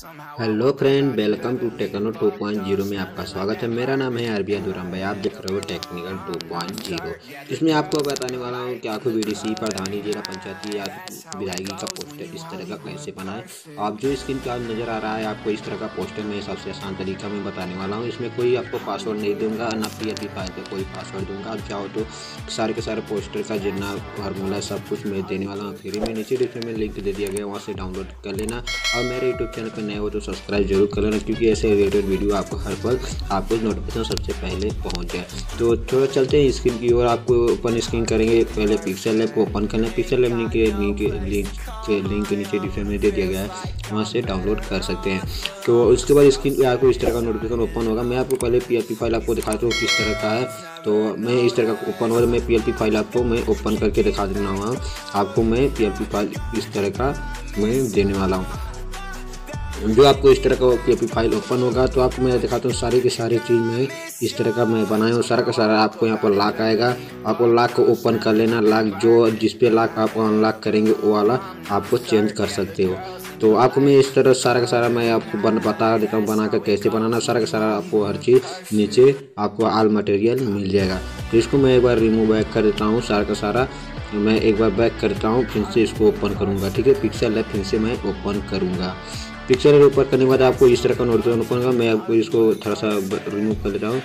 Hello friend, welcome to Techno 2.0 में आपका स्वागत है। मेरा नाम है अरबिया दुरम भाई। आप देख रहे हो टेक्निकल 2.0। इसमें आपको बताने वाला हूँ कि आपको बीडीसी प्रधानी जिला पंचायती या विधायकी का पोस्टर इस तरह का कैसे बनाएं। आप जो स्क्रीन पर नज़र आ रहा है आपको इस तरह का पोस्टर में सबसे आसान तरीका मैं बताने वाला हूँ। इसमें कोई आपको पासवर्ड नहीं दूंगा, ना PRP का कोई पासवर्ड दूंगा। आप चाहो तो सारे के सारे पोस्टर का जितना फार्मूला सब कुछ मैं देने वाला हूँ फ्री में। नीचे डिस्क्रिप्शन में लिंक दे दिया गया, वहाँ से डाउनलोड कर लेना। और मेरे यूट्यूब चैनल पर नए हो तो सब्सक्राइब जरूर कर लेना, क्योंकि ऐसे रिलेटेड वीडियो आपको हर पल आपको नोटिफिकेशन सबसे पहले पहुंच जाए। तो थोड़ा चलते हैं स्क्रीन की ओर। आपको ओपन स्क्रीन करेंगे, पहले पिक्सेल लैब को ओपन करना। पिक्सेल लैब लिंक के नीचे डिस्क्रिप्शन में दे दिया गया है, वहाँ से डाउनलोड कर सकते हैं। तो उसके बाद स्क्रीन पर आपको इस तरह का नोटिफिकेशन ओपन होगा। मैं आपको पहले PRP फाइल आपको दिखाता हूँ किस तरह का है। तो मैं इस तरह का ओपन हो रहा है। मैं PRP फाइल आपको मैं ओपन करके दिखा देना हूँ आपको। मैं PRP फाइल इस तरह का मैं देने वाला हूँ। जो आपको इस तरह का PRP फाइल ओपन होगा तो आपको मैं दिखाता हूँ सारी की सारी चीज़ में इस तरह का मैं बनाया हूँ। सारा का सारा आपको यहाँ पर लॉक आएगा, आपको लॉक को ओपन कर लेना। लॉक जो जिस पे लॉक आप अनलॉक करेंगे वो वाला आपको चेंज कर सकते हो। तो आपको मैं इस तरह सारा का सारा मैं आपको बता देता हूँ बना कर कैसे बनाना। सारा का सारा आपको हर चीज़ नीचे आपको आल मटेरियल मिल जाएगा। तो इसको मैं एक बार रिमूव बैक कर देता हूँ। सारा का सारा मैं एक बार बैक करता हूँ, फिर से इसको ओपन करूँगा। ठीक है, पिक्सेल है, फिर से मैं ओपन करूँगा। पिक्सेल ओपन करने के बाद आपको इस तरह का नोटिफिकेशन ओपन होगा। मैं आपको इसको थोड़ा सा रिमूव कर लेता हूँ।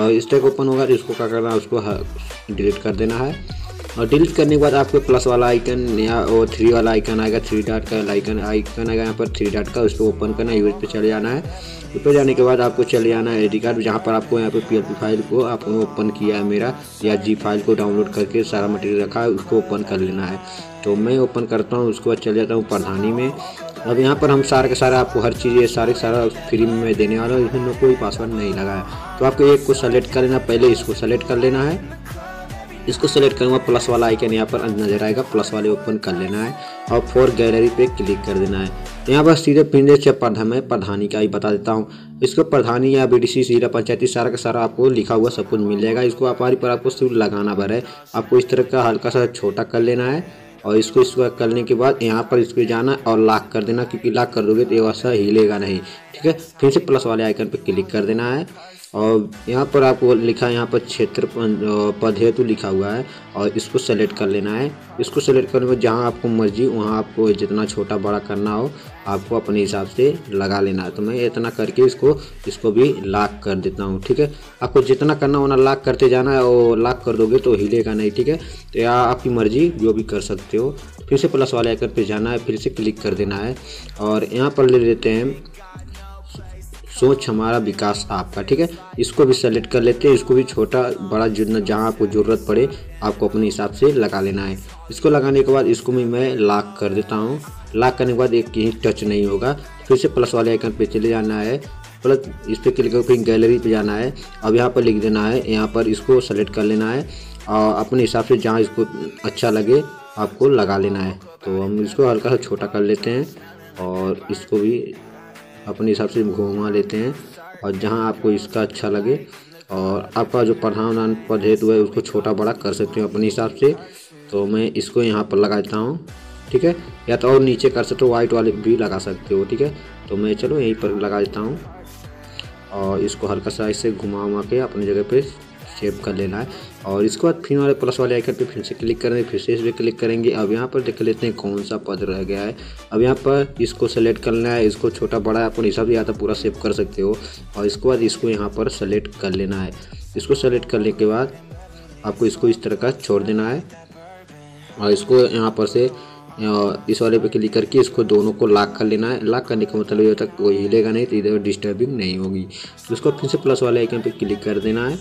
और इस तरह का ओपन होगा तो इसको क्या करना है, उसको डिलीट कर देना है। और डिलीट करने के बाद आपको प्लस वाला आइकन या वो 3 वाला आइकन आएगा, 3 डॉट का आइकन आएगा यहाँ पर 3 डॉट का। उसको ओपन करना है, यूज पे चले जाना है। यूज पे जाने के बाद आपको चले जाना है एडी कार्ड, जहाँ पर आपको यहाँ पे PRP फाइल को आपने ओपन किया है मेरा या जी फाइल को डाउनलोड करके सारा मटेरियल रखा है, उसको ओपन कर लेना है। तो मैं ओपन करता हूँ, उसके बाद चले जाता हूँ प्रधानी में। अब यहाँ पर हम सारा का सारा आपको हर चीज़ सारे का सारा फ्री में देने वाला हूँ। इसमें कोई पासवर्ड नहीं लगाया। तो आपको एक को सेलेक्ट कर लेना, पहले इसको सेलेक्ट कर लेना है। इसको सेलेक्ट करूँगा, प्लस वाला आइकन यहाँ पर नजर आएगा, प्लस वाले ओपन कर लेना है और फोर गैलरी पे क्लिक कर देना है। यहाँ पर सीधे पिंडे से प्रधानी का ही बता देता हूँ। इसको प्रधानी या BDC जिला पंचायती सारा का सारा आपको लिखा हुआ सब कुछ मिल जाएगा। इसको आपारी पर आपको सिर्फ लगाना भर है। आपको इस तरह का हल्का सा छोटा कर लेना है और इसको करने के बाद यहाँ पर इसको जाना और लॉक कर देना, क्योंकि लॉक कर दोगे तो ये वैसा हिलेगा नहीं। ठीक है, फिर से प्लस वाले आइकन पर क्लिक कर देना है। और यहाँ पर आपको लिखा है, यहाँ पर क्षेत्र पद हेतु लिखा हुआ है और इसको सेलेक्ट कर लेना है। इसको सेलेक्ट करने में जहाँ आपको मर्जी वहाँ आपको जितना छोटा बड़ा करना हो आपको अपने हिसाब से लगा लेना है। तो मैं इतना करके इसको भी लॉक कर देता हूँ। ठीक है, आपको जितना करना होना लॉक करते जाना है और लॉक कर दोगे तो हिलेगा नहीं। ठीक है, तो या आपकी मर्जी जो भी कर सकते हो। फिर से प्लस वाले आइकन पर जाना है, फिर से क्लिक कर देना है और यहाँ पर ले लेते हैं सोच हमारा विकास आपका। ठीक है, इसको भी सेलेक्ट कर लेते हैं। इसको भी छोटा बड़ा जितना जहाँ आपको ज़रूरत पड़े आपको अपने हिसाब से लगा लेना है। इसको लगाने के बाद इसको भी मैं लॉक कर देता हूँ। लॉक करने के बाद एक कहीं टच नहीं होगा। फिर से प्लस वाले आइकन पे चले जाना है, प्लस इस पर क्लिक करके गैलरी पे जाना है। अब यहाँ पर लिख देना है, यहाँ पर इसको सेलेक्ट कर लेना है और अपने हिसाब से जहाँ इसको अच्छा लगे आपको लगा लेना है। तो हम इसको हल्का सा छोटा कर लेते हैं और इसको भी अपने हिसाब से घुमा लेते हैं और जहां आपको इसका अच्छा लगे। और आपका जो प्रधान पद हेतु है उसको छोटा बड़ा कर सकते हो अपने हिसाब से। तो मैं इसको यहां पर लगा देता हूं। ठीक है, या तो और नीचे कर सकते हो, वाइट वाले भी लगा सकते हो। ठीक है, तो मैं चलो यहीं पर लगा देता हूं और इसको हल्का सा ऐसे घुमा उमा के अपनी जगह पर सेव कर लेना है। और इसके बाद फिर हमारे प्लस वाले आइकन पे फिर से क्लिक करेंगे, फिर से इस पर क्लिक करेंगे। अब यहाँ पर देख लेते हैं कौन सा पद रह गया है। अब यहाँ पर इसको सेलेक्ट करना है। इसको छोटा बड़ा अपने हिसाब से या तो पूरा सेव कर सकते हो। और इसके बाद इसको यहाँ पर सेलेक्ट कर लेना है। इसको सेलेक्ट करने के बाद आपको इसको इस तरह का छोड़ देना है और इसको यहाँ पर से इस वाले पे क्लिक करके इसको दोनों को लॉक कर लेना है। लॉक करने का मतलब ये होता है कोई हिलेगा नहीं, तो इधर डिस्टर्बिंग नहीं होगी। उसको फिर से प्लस वाले आइकन पे क्लिक कर देना है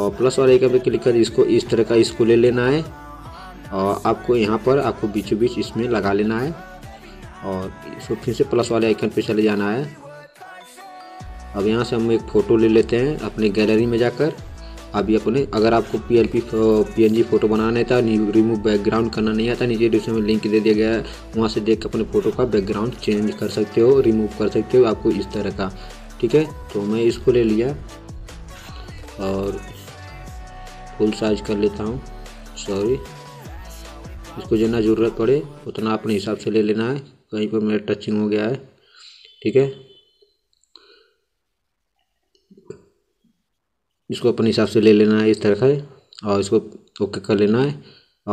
और प्लस वाले आइकन पे क्लिक कर इसको इस तरह का इसको ले लेना है और आपको यहाँ पर आपको बीचों बीच इसमें लगा लेना है। और इसको फिर से प्लस वाले आइकन पे चले जाना है। अब यहाँ से हम एक फ़ोटो ले लेते हैं अपने गैलरी में जाकर। अभी अपने अगर आपको PNG फ़ोटो बनाना है तो रिमूव बैकग्राउंड करना नहीं आता, नीचे डिस्क्रिप्शन में लिंक दे दिया गया है, वहाँ से देख कर अपने फ़ोटो का बैकग्राउंड चेंज कर सकते हो, रिमूव कर सकते हो आपको इस तरह का। ठीक है, तो मैं इसको ले लिया और फुल साइज कर लेता हूँ। सॉरी, इसको जितना ज़रूरत पड़े उतना अपने हिसाब से ले लेना है। कहीं पर मेरा टचिंग हो गया है। ठीक है, इसको अपने हिसाब से ले लेना है इस तरह का, और इसको ओके कर लेना है।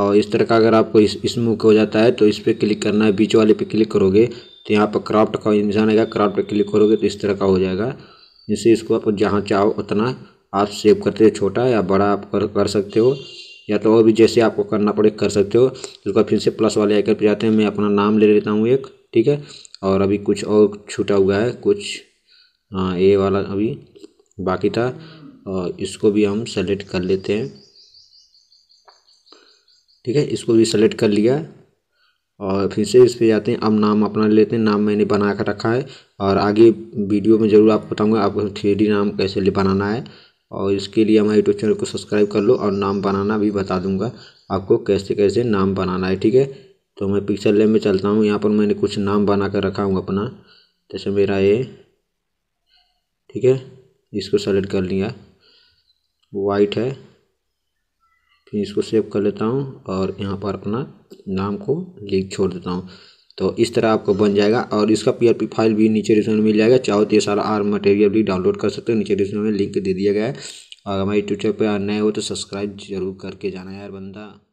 और इस तरह का अगर आपको स्मूथ हो जाता है तो इस पर क्लिक करना है, बीच वाले पे क्लिक करोगे तो यहाँ पर क्राफ्ट का इंसान आएगा, क्राफ्ट पे क्लिक करोगे तो इस तरह का हो जाएगा। जिससे इसको आप जहाँ चाहो उतना आप सेव करते हो, छोटा या बड़ा आप कर सकते हो, या तो और भी जैसे आपको करना पड़े कर सकते हो। उसका फिर से प्लस वाले आइकन पर जाते हैं, मैं अपना नाम ले लेता हूँ एक, ठीक है। और अभी कुछ और छूटा हुआ है कुछ, हाँ ये वाला अभी बाकी था, और इसको भी हम सेलेक्ट कर लेते हैं, ठीक है। इसको भी सेलेक्ट कर लिया और फिर से इस पे जाते हैं। अब नाम अपना लेते हैं, नाम मैंने बना कर रखा है और आगे वीडियो में ज़रूर आपको बताऊंगा आपको 3D नाम कैसे बनाना है, और इसके लिए हमारे यूट्यूब चैनल को सब्सक्राइब कर लो, और नाम बनाना भी बता दूंगा आपको कैसे कैसे नाम बनाना है, ठीक है। तो मैं पिक्सेल लैब में चलता हूँ, यहाँ पर मैंने कुछ नाम बना कर रखा हूँ अपना, जैसे मेरा ये, ठीक है, इसको सेलेक्ट कर लिया, वाइट है, फिर इसको सेव कर लेता हूँ और यहाँ पर अपना नाम को लिख छोड़ देता हूँ। तो इस तरह आपको बन जाएगा, और इसका पीआरपी फाइल भी नीचे डिस्क्रिप्शन में मिल जाएगा, चाहो तो ये सारा आर मटेरियल भी डाउनलोड कर सकते हो, नीचे डिस्क्रिप्शन में लिंक दे दिया गया है। और हमारे यूट्यूब चैनल पर नए हो तो सब्सक्राइब जरूर करके जाना यार बंदा।